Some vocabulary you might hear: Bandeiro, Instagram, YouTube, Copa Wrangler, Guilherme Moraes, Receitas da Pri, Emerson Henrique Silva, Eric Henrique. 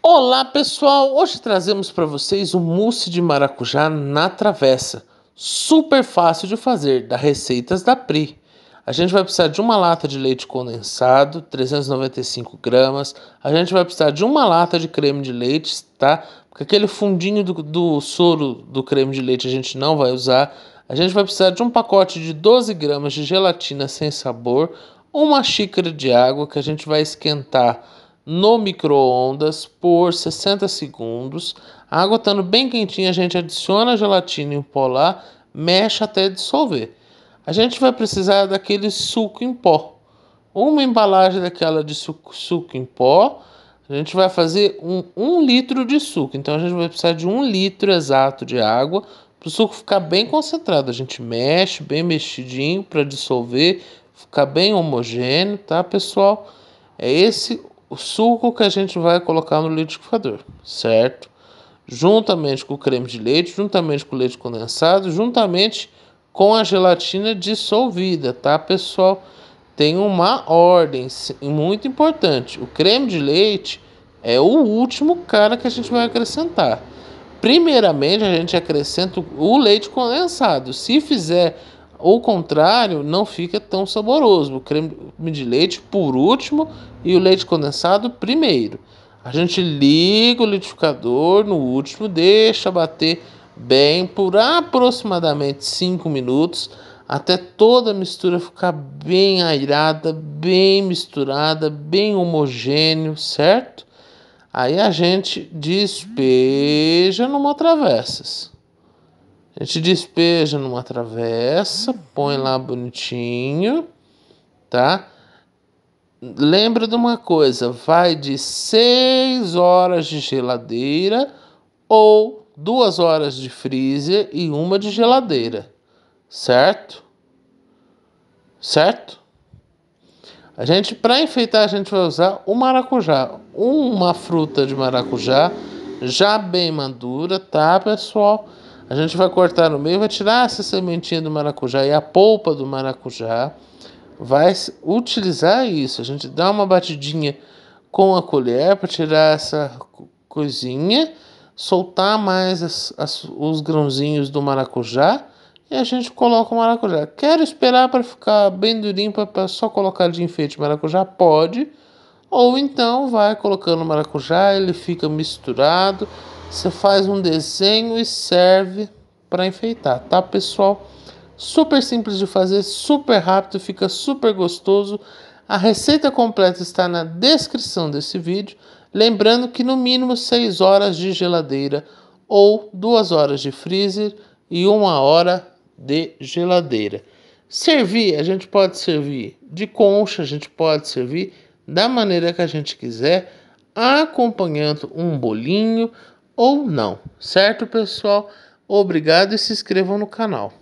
Olá pessoal, hoje trazemos para vocês o mousse de maracujá na travessa, super fácil de fazer, da Receitas da Pri. A gente vai precisar de uma lata de leite condensado, 395 gramas, a gente vai precisar de uma lata de creme de leite, tá? Porque aquele fundinho do soro do creme de leite a gente não vai usar. A gente vai precisar de um pacote de 12 gramas de gelatina sem sabor, uma xícara de água que a gente vai esquentar no micro-ondas por 60 segundos. A água estando bem quentinha, a gente adiciona a gelatina em pó lá, mexe até dissolver. A gente vai precisar daquele suco em pó. Uma embalagem daquela de suco em pó. A gente vai fazer um litro de suco. Então a gente vai precisar de 1 litro exato de água para o suco ficar bem concentrado. A gente mexe bem mexidinho para dissolver, ficar bem homogêneo, tá, pessoal? É esse o suco que a gente vai colocar no liquidificador, certo? Juntamente com o creme de leite, juntamente com o leite condensado, juntamente com a gelatina dissolvida, tá, pessoal? Tem uma ordem muito importante. O creme de leite é o último cara que a gente vai acrescentar. Primeiramente, a gente acrescenta o leite condensado. Se fizer o contrário, não fica tão saboroso. O creme de leite por último e o leite condensado primeiro. A gente liga o liquidificador no último, deixa bater bem por aproximadamente 5 minutos, até toda a mistura ficar bem airada, bem misturada, bem homogêneo, certo? Aí a gente despeja numa travessa. A gente despeja numa travessa, põe lá bonitinho, tá? Lembra de uma coisa, vai de 6 horas de geladeira ou 2 horas de freezer e 1 de geladeira, certo? Certo? A gente, para enfeitar, a gente vai usar o maracujá, uma fruta de maracujá já bem madura, tá, pessoal? A gente vai cortar no meio, vai tirar essa sementinha do maracujá e a polpa do maracujá. Vai utilizar isso. A gente dá uma batidinha com a colher para tirar essa coisinha. Soltar mais os grãozinhos do maracujá. E a gente coloca o maracujá. Quero esperar para ficar bem durinho para só colocar de enfeite maracujá? Pode. Ou então vai colocando o maracujá, ele fica misturado. Você faz um desenho e serve para enfeitar, tá, pessoal? Super simples de fazer, super rápido, fica super gostoso. A receita completa está na descrição desse vídeo. Lembrando que no mínimo 6 horas de geladeira ou 2 horas de freezer e 1 hora de geladeira. Servir, a gente pode servir de concha, a gente pode servir da maneira que a gente quiser, acompanhando um bolinho, ou não, certo, pessoal? Obrigado e se inscrevam no canal.